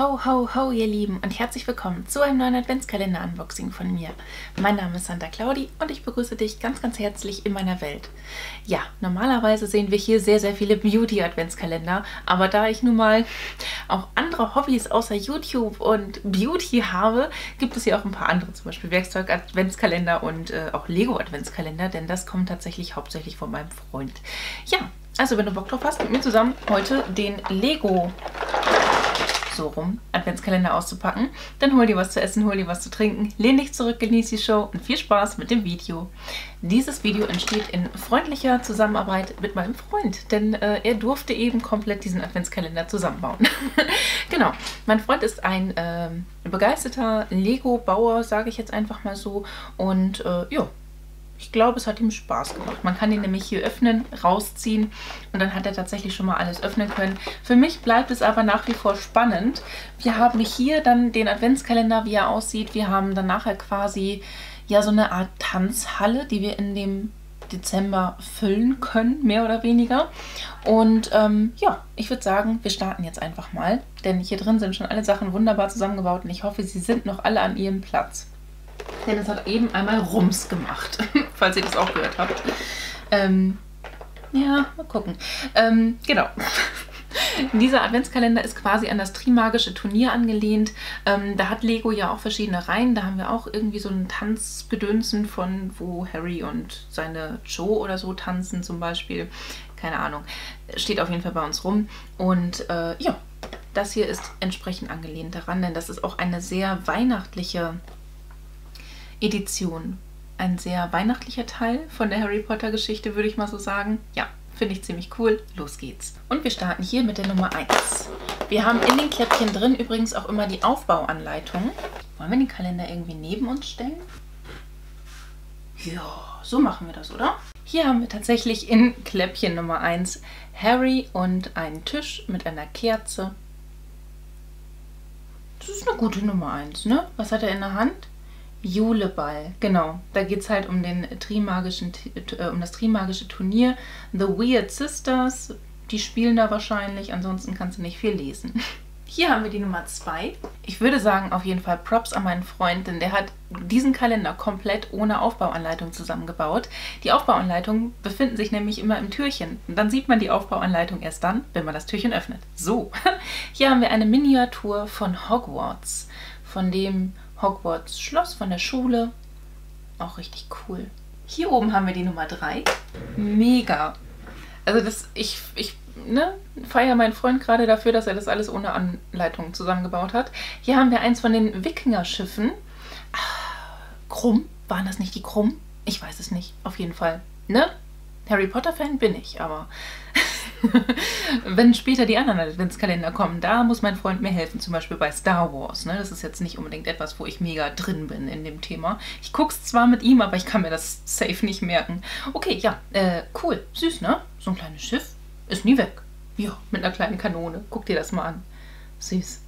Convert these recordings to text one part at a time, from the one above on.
Ho, ho, ho, ihr Lieben und herzlich willkommen zu einem neuen Adventskalender-Unboxing von mir. Mein Name ist Santa Claudia und ich begrüße dich ganz, ganz herzlich in meiner Welt. Ja, normalerweise sehen wir hier sehr, sehr viele Beauty-Adventskalender, aber da ich nun mal auch andere Hobbys außer YouTube und Beauty habe, gibt es hier auch ein paar andere, zum Beispiel Werkzeug-Adventskalender und auch Lego-Adventskalender, denn das kommt tatsächlich hauptsächlich von meinem Freund. Ja, also wenn du Bock drauf hast, mit mir zusammen heute den Lego so rum Adventskalender auszupacken, dann hol dir was zu essen, hol dir was zu trinken, lehn dich zurück, genieß die Show und viel Spaß mit dem Video. Dieses Video entsteht in freundlicher Zusammenarbeit mit meinem Freund, denn er durfte eben komplett diesen Adventskalender zusammenbauen. Genau, mein Freund ist ein begeisterter Lego-Bauer, sage ich jetzt einfach mal so, und ja, ich glaube, es hat ihm Spaß gemacht. Man kann ihn nämlich hier öffnen, rausziehen und dann hat er tatsächlich schon mal alles öffnen können. Für mich bleibt es aber nach wie vor spannend. Wir haben hier dann den Adventskalender, wie er aussieht. Wir haben dann nachher quasi ja so eine Art Tanzhalle, die wir in dem Dezember füllen können, mehr oder weniger. Und ja, ich würde sagen, wir starten jetzt einfach mal, denn hier drin sind schon alle Sachen wunderbar zusammengebaut und ich hoffe, sie sind noch alle an ihrem Platz. Denn es hat eben einmal Rums gemacht, falls ihr das auch gehört habt. Ja, mal gucken. Genau. Dieser Adventskalender ist quasi an das Trimagische Turnier angelehnt. Da hat Lego ja auch verschiedene Reihen. Da haben wir auch irgendwie so einen Tanzgedönsen von, wo Harry und seine Cho oder so tanzen zum Beispiel. Keine Ahnung. Steht auf jeden Fall bei uns rum. Und ja, das hier ist entsprechend angelehnt daran, denn das ist auch eine sehr weihnachtliche Edition. Ein sehr weihnachtlicher Teil von der Harry Potter Geschichte, würde ich mal so sagen. Ja, finde ich ziemlich cool. Los geht's. Und wir starten hier mit der Nummer 1. Wir haben in den Kläppchen drin übrigens auch immer die Aufbauanleitung. Wollen wir den Kalender irgendwie neben uns stellen? Ja, so machen wir das, oder? Hier haben wir tatsächlich in Kläppchen Nummer 1 Harry und einen Tisch mit einer Kerze. Das ist eine gute Nummer 1, ne? Was hat er in der Hand? Yule Ball, genau. Da geht es halt um das Trimagische Turnier. The Weird Sisters, die spielen da wahrscheinlich, ansonsten kannst du nicht viel lesen. Hier haben wir die Nummer 2. Ich würde sagen, auf jeden Fall Props an meinen Freund, denn der hat diesen Kalender komplett ohne Aufbauanleitung zusammengebaut. Die Aufbauanleitungen befinden sich nämlich immer im Türchen. Und dann sieht man die Aufbauanleitung erst dann, wenn man das Türchen öffnet. So, hier haben wir eine Miniatur von Hogwarts, von dem Hogwarts Schloss von der Schule. Auch richtig cool. Hier oben haben wir die Nummer 3. Mega. Also das, ich feiere meinen Freund gerade dafür, dass er das alles ohne Anleitung zusammengebaut hat. Hier haben wir eins von den Wikingerschiffen. Krumm? Waren das nicht die Krumm? Ich weiß es nicht. Auf jeden Fall. Ne? Harry Potter-Fan bin ich, aber wenn später die anderen Adventskalender kommen, da muss mein Freund mir helfen, zum Beispiel bei Star Wars. Ne? Das ist jetzt nicht unbedingt etwas, wo ich mega drin bin in dem Thema. Ich gucke es zwar mit ihm, aber ich kann mir das safe nicht merken. Okay, ja, cool, süß, ne? So ein kleines Schiff ist nie weg. Ja, mit einer kleinen Kanone. Guck dir das mal an. Süß.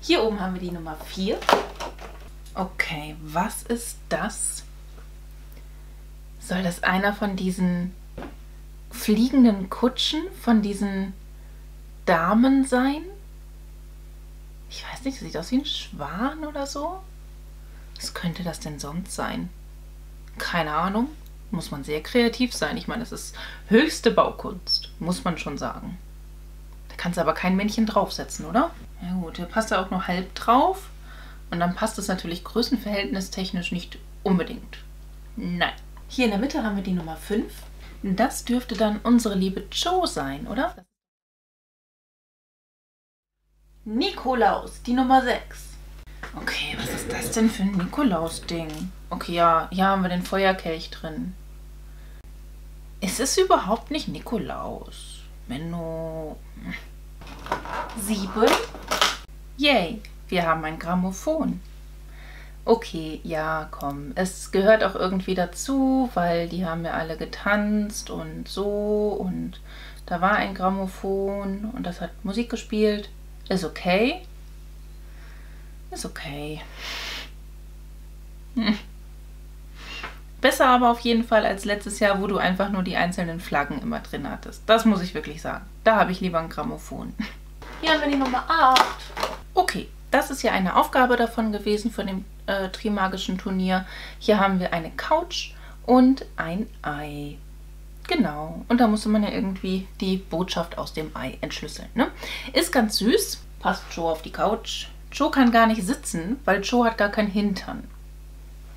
Hier oben haben wir die Nummer 4. Okay, was ist das? Soll das einer von diesen fliegenden Kutschen von diesen Damen sein? Ich weiß nicht, das sieht aus wie ein Schwan oder so. Was könnte das denn sonst sein? Keine Ahnung. Muss man sehr kreativ sein. Ich meine, es ist höchste Baukunst, muss man schon sagen. Da kannst du aber kein Männchen draufsetzen, oder? Ja gut, hier passt er auch nur halb drauf. Und dann passt es natürlich größenverhältnistechnisch nicht unbedingt. Nein. Hier in der Mitte haben wir die Nummer 5. Das dürfte dann unsere liebe Cho sein, oder? Nikolaus, die Nummer 6. Okay, was ist das denn für ein Nikolaus-Ding? Okay, ja, hier haben wir den Feuerkelch drin. Es ist überhaupt nicht Nikolaus. Menno. 7. Yay, wir haben ein Grammophon. Okay, ja, komm. Es gehört auch irgendwie dazu, weil die haben ja alle getanzt und so und da war ein Grammophon und das hat Musik gespielt. Ist okay. Ist okay. Besser aber auf jeden Fall als letztes Jahr, wo du einfach nur die einzelnen Flaggen immer drin hattest. Das muss ich wirklich sagen. Da habe ich lieber ein Grammophon. Hier haben wir die Nummer 8. Das ist ja eine Aufgabe davon gewesen, von dem Trimagischen Turnier. Hier haben wir eine Couch und ein Ei. Genau. Und da musste man ja irgendwie die Botschaft aus dem Ei entschlüsseln, ne? Ist ganz süß. Passt Cho auf die Couch. Cho kann gar nicht sitzen, weil Cho hat gar keinen Hintern.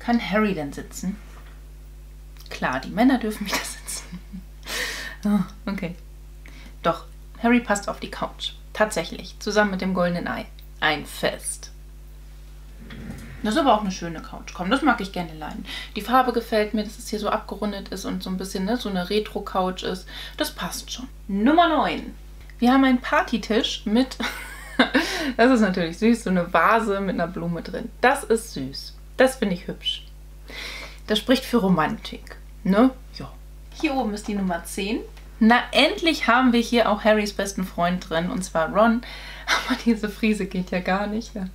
Kann Harry denn sitzen? Klar, die Männer dürfen wieder sitzen. Oh, okay. Doch, Harry passt auf die Couch. Tatsächlich, zusammen mit dem goldenen Ei. Ein Fest. Das ist aber auch eine schöne Couch. Komm, das mag ich gerne leihen. Die Farbe gefällt mir, dass es hier so abgerundet ist und so ein bisschen, ne, so eine Retro-Couch ist. Das passt schon. Nummer 9. Wir haben einen Partytisch mit... Das ist natürlich süß, so eine Vase mit einer Blume drin. Das ist süß. Das finde ich hübsch. Das spricht für Romantik, ne? Ja. Hier oben ist die Nummer 10. Na, endlich haben wir hier auch Harrys besten Freund drin, und zwar Ron. Aber diese Frise geht ja gar nicht. Ja.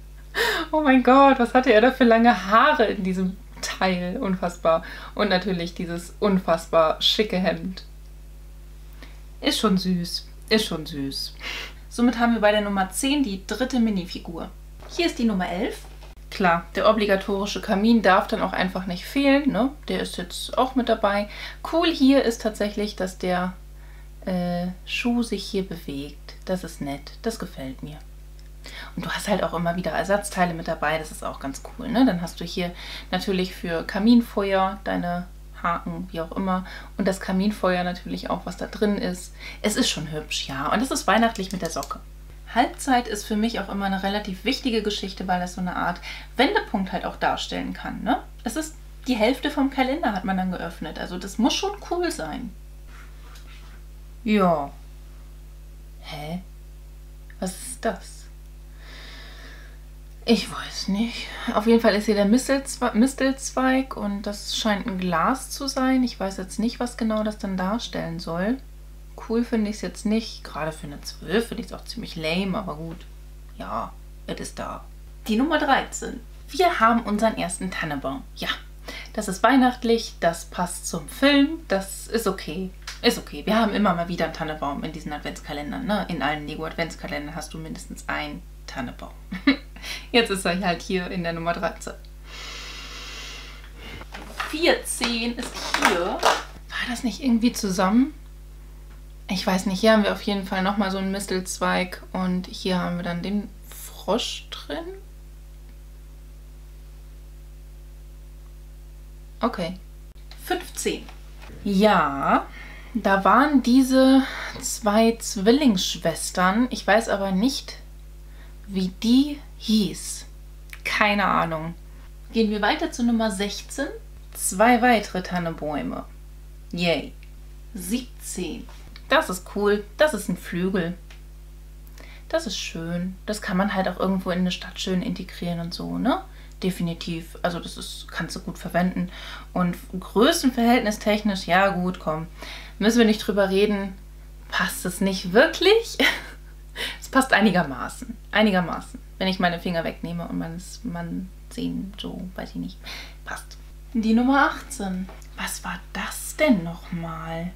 Oh mein Gott, was hatte er da für lange Haare in diesem Teil? Unfassbar. Und natürlich dieses unfassbar schicke Hemd. Ist schon süß. Ist schon süß. Somit haben wir bei der Nummer 10 die dritte Minifigur. Hier ist die Nummer 11. Klar, der obligatorische Kamin darf dann auch einfach nicht fehlen, ne? Der ist jetzt auch mit dabei. Cool hier ist tatsächlich, dass der Schuh sich hier bewegt. Das ist nett, das gefällt mir. Und du hast halt auch immer wieder Ersatzteile mit dabei, das ist auch ganz cool, ne? Dann hast du hier natürlich für Kaminfeuer deine Haken, wie auch immer. Und das Kaminfeuer natürlich auch, was da drin ist. Es ist schon hübsch, ja. Und es ist weihnachtlich mit der Socke. Halbzeit ist für mich auch immer eine relativ wichtige Geschichte, weil das so eine Art Wendepunkt halt auch darstellen kann, ne? Es ist die Hälfte vom Kalender hat man dann geöffnet. Also das muss schon cool sein. Ja. Hä? Was ist das? Ich weiß nicht. Auf jeden Fall ist hier der Mistelzweig und das scheint ein Glas zu sein. Ich weiß jetzt nicht, was genau das dann darstellen soll. Cool finde ich es jetzt nicht. Gerade für eine 12 finde ich es auch ziemlich lame, aber gut. Ja, es ist da. Die Nummer 13. Wir haben unseren ersten Tannenbaum. Ja, das ist weihnachtlich, das passt zum Film, das ist okay. Ist okay, wir haben immer mal wieder einen Tannenbaum in diesen Adventskalendern, ne? In allen LEGO-Adventskalendern hast du mindestens einen Tannenbaum. Jetzt ist er halt hier in der Nummer 13. 14 ist hier. War das nicht irgendwie zusammen? Ich weiß nicht, hier haben wir auf jeden Fall nochmal so einen Mistelzweig und hier haben wir dann den Frosch drin. Okay. 15. Ja, da waren diese zwei Zwillingsschwestern. Ich weiß aber nicht, wie die hieß. Keine Ahnung. Gehen wir weiter zu Nummer 16. Zwei weitere Tannenbäume. Yay. 17. Das ist cool. Das ist ein Flügel. Das ist schön. Das kann man halt auch irgendwo in eine Stadt schön integrieren und so, ne? Definitiv. Also das ist, kannst du gut verwenden. Und größenverhältnistechnisch, ja gut, komm. Müssen wir nicht drüber reden. Passt es nicht wirklich? Es passt einigermaßen. Einigermaßen. Wenn ich meine Finger wegnehme und man sehen, so, weiß ich nicht. Passt. Die Nummer 18. Was war das denn nochmal?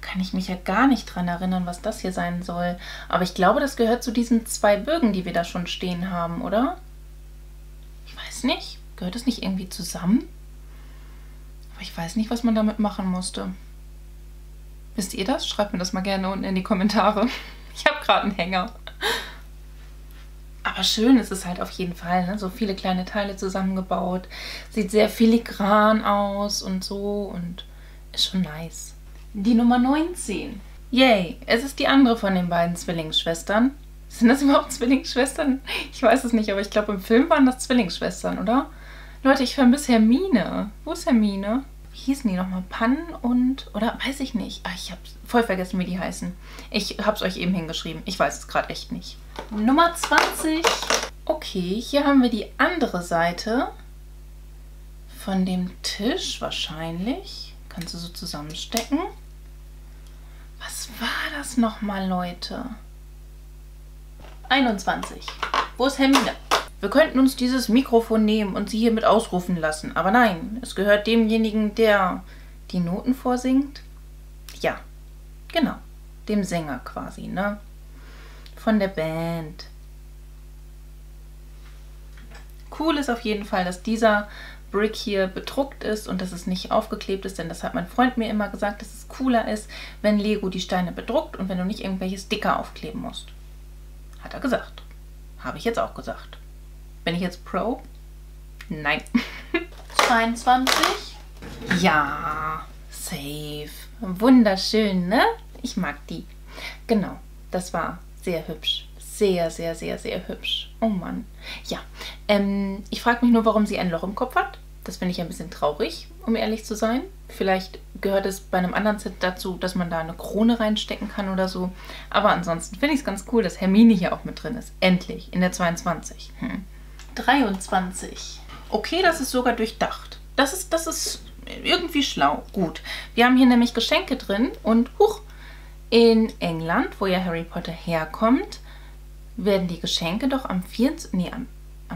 Kann ich mich ja gar nicht dran erinnern, was das hier sein soll. Aber ich glaube, das gehört zu diesen zwei Bögen, die wir da schon stehen haben, oder? Ich weiß nicht. Gehört das nicht irgendwie zusammen? Aber ich weiß nicht, was man damit machen musste. Wisst ihr das? Schreibt mir das mal gerne unten in die Kommentare. Ich habe gerade einen Hänger. Aber schön ist es halt auf jeden Fall, ne? So viele kleine Teile zusammengebaut. Sieht sehr filigran aus und so und ist schon nice. Die Nummer 19. Yay, es ist die andere von den beiden Zwillingsschwestern. Sind das überhaupt Zwillingsschwestern? Ich weiß es nicht, aber ich glaube, im Film waren das Zwillingsschwestern, oder? Leute, ich vermisse Hermine. Wo ist Hermine? Wie hießen die nochmal? Pan und... oder? Weiß ich nicht. Ach, ich habe voll vergessen, wie die heißen. Ich habe es euch eben hingeschrieben. Ich weiß es gerade echt nicht. Nummer 20. Okay, hier haben wir die andere Seite von dem Tisch wahrscheinlich. Kannst du so zusammenstecken. Was war das nochmal, Leute? 21. Wo ist Hermine? Wir könnten uns dieses Mikrofon nehmen und sie hiermit ausrufen lassen. Aber nein, es gehört demjenigen, der die Noten vorsingt. Ja, genau. Dem Sänger quasi, ne? Von der Band. Cool ist auf jeden Fall, dass dieser Brick hier bedruckt ist und dass es nicht aufgeklebt ist, denn das hat mein Freund mir immer gesagt, dass es cooler ist, wenn Lego die Steine bedruckt und wenn du nicht irgendwelche Sticker aufkleben musst. Hat er gesagt. Habe ich jetzt auch gesagt. Bin ich jetzt Pro? Nein. 22. Ja, safe. Wunderschön, ne? Ich mag die. Genau, das war sehr hübsch. Sehr, sehr, sehr, sehr hübsch. Oh Mann. Ja, ich frage mich nur, warum sie ein Loch im Kopf hat. Das finde ich ein bisschen traurig, um ehrlich zu sein. Vielleicht gehört es bei einem anderen Set dazu, dass man da eine Krone reinstecken kann oder so. Aber ansonsten finde ich es ganz cool, dass Hermine hier auch mit drin ist. Endlich, in der 22. 23. Okay, das ist sogar durchdacht. Das ist irgendwie schlau. Gut. Wir haben hier nämlich Geschenke drin und huch, in England, wo ja Harry Potter herkommt, werden die Geschenke doch am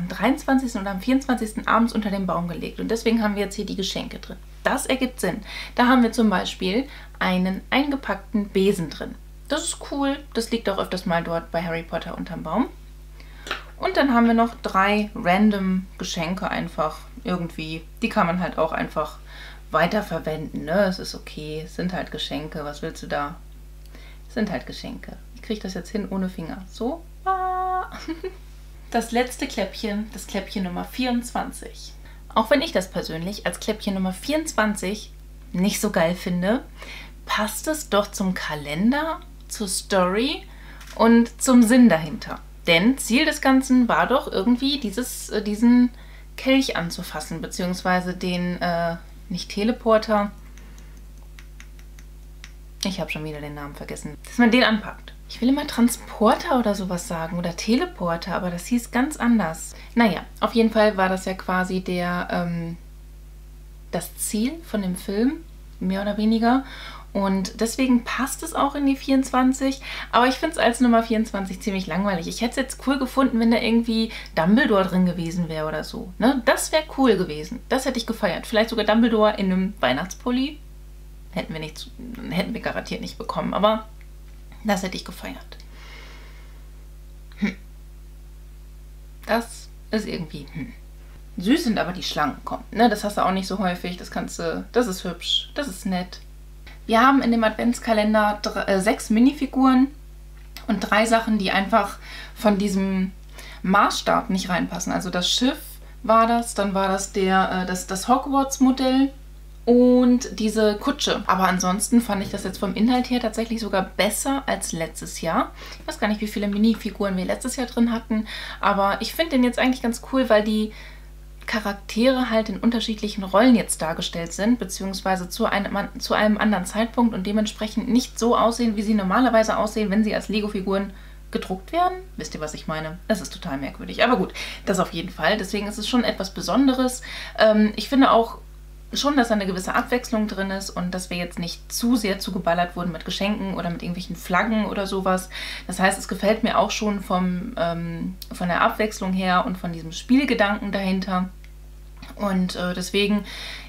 23. oder am 24. abends unter den Baum gelegt. Und deswegen haben wir jetzt hier die Geschenke drin. Das ergibt Sinn. Da haben wir zum Beispiel einen eingepackten Besen drin. Das ist cool. Das liegt auch öfters mal dort bei Harry Potter unterm Baum. Und dann haben wir noch 3 random Geschenke einfach irgendwie. Die kann man halt auch einfach weiterverwenden. Ne? Es ist okay. Es sind halt Geschenke. Was willst du da? Es sind halt Geschenke. Ich kriege das jetzt hin ohne Finger. So. Das letzte Kläppchen, das Kläppchen Nummer 24. Auch wenn ich das persönlich als Kläppchen Nummer 24 nicht so geil finde, passt es doch zum Kalender, zur Story und zum Sinn dahinter. Denn Ziel des Ganzen war doch irgendwie, diesen Kelch anzufassen, beziehungsweise den, nicht Teleporter, ich habe schon wieder den Namen vergessen, dass man den anpackt. Ich will immer Transporter oder sowas sagen oder Teleporter, aber das hieß ganz anders. Naja, auf jeden Fall war das ja quasi das Ziel von dem Film, mehr oder weniger. Und deswegen passt es auch in die 24, aber ich finde es als Nummer 24 ziemlich langweilig. Ich hätte es jetzt cool gefunden, wenn da irgendwie Dumbledore drin gewesen wäre oder so. Ne? Das wäre cool gewesen. Das hätte ich gefeiert. Vielleicht sogar Dumbledore in einem Weihnachtspulli. Hätten wir garantiert nicht bekommen, aber das hätte ich gefeiert. Das ist irgendwie... Süß sind aber die Schlangen, komm. Ne? Das hast du auch nicht so häufig. Das ist hübsch, das ist nett. Wir haben in dem Adventskalender 6 Minifiguren und 3 Sachen, die einfach von diesem Maßstab nicht reinpassen. Also das Schiff war das, dann war das das Hogwarts-Modell und diese Kutsche. Aber ansonsten fand ich das jetzt vom Inhalt her tatsächlich sogar besser als letztes Jahr. Ich weiß gar nicht, wie viele Minifiguren wir letztes Jahr drin hatten, aber ich finde den jetzt eigentlich ganz cool, weil die Charaktere halt in unterschiedlichen Rollen jetzt dargestellt sind, beziehungsweise zu einem anderen Zeitpunkt und dementsprechend nicht so aussehen, wie sie normalerweise aussehen, wenn sie als Lego-Figuren gedruckt werden. Wisst ihr, was ich meine? Das ist total merkwürdig. Aber gut, das auf jeden Fall. Deswegen ist es schon etwas Besonderes. Ich finde auch schon, dass da eine gewisse Abwechslung drin ist und dass wir jetzt nicht zu sehr zugeballert wurden mit Geschenken oder mit irgendwelchen Flaggen oder sowas. Das heißt, es gefällt mir auch schon von der Abwechslung her und von diesem Spielgedanken dahinter. Und deswegen,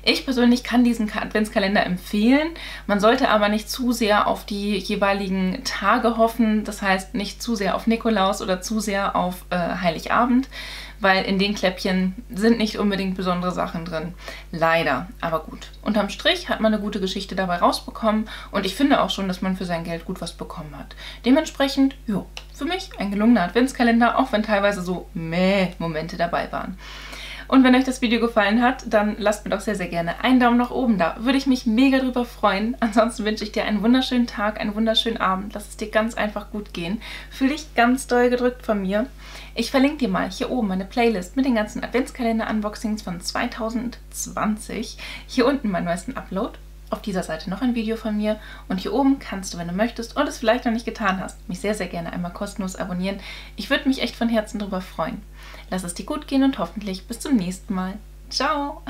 ich persönlich kann diesen Adventskalender empfehlen. Man sollte aber nicht zu sehr auf die jeweiligen Tage hoffen. Das heißt, nicht zu sehr auf Nikolaus oder zu sehr auf Heiligabend, weil in den Kläppchen sind nicht unbedingt besondere Sachen drin. Leider, aber gut. Unterm Strich hat man eine gute Geschichte dabei rausbekommen und ich finde auch schon, dass man für sein Geld gut was bekommen hat. Dementsprechend, jo, für mich ein gelungener Adventskalender, auch wenn teilweise so Momente dabei waren. Und wenn euch das Video gefallen hat, dann lasst mir doch sehr, sehr gerne einen Daumen nach oben da. Würde ich mich mega drüber freuen. Ansonsten wünsche ich dir einen wunderschönen Tag, einen wunderschönen Abend. Lass es dir ganz einfach gut gehen. Fühl dich ganz doll gedrückt von mir. Ich verlinke dir mal hier oben meine Playlist mit den ganzen Adventskalender-Unboxings von 2020. Hier unten meinen neuesten Upload. Auf dieser Seite noch ein Video von mir und hier oben kannst du, wenn du möchtest und es vielleicht noch nicht getan hast, mich sehr, sehr gerne einmal kostenlos abonnieren. Ich würde mich echt von Herzen drüber freuen. Lass es dir gut gehen und hoffentlich bis zum nächsten Mal. Ciao!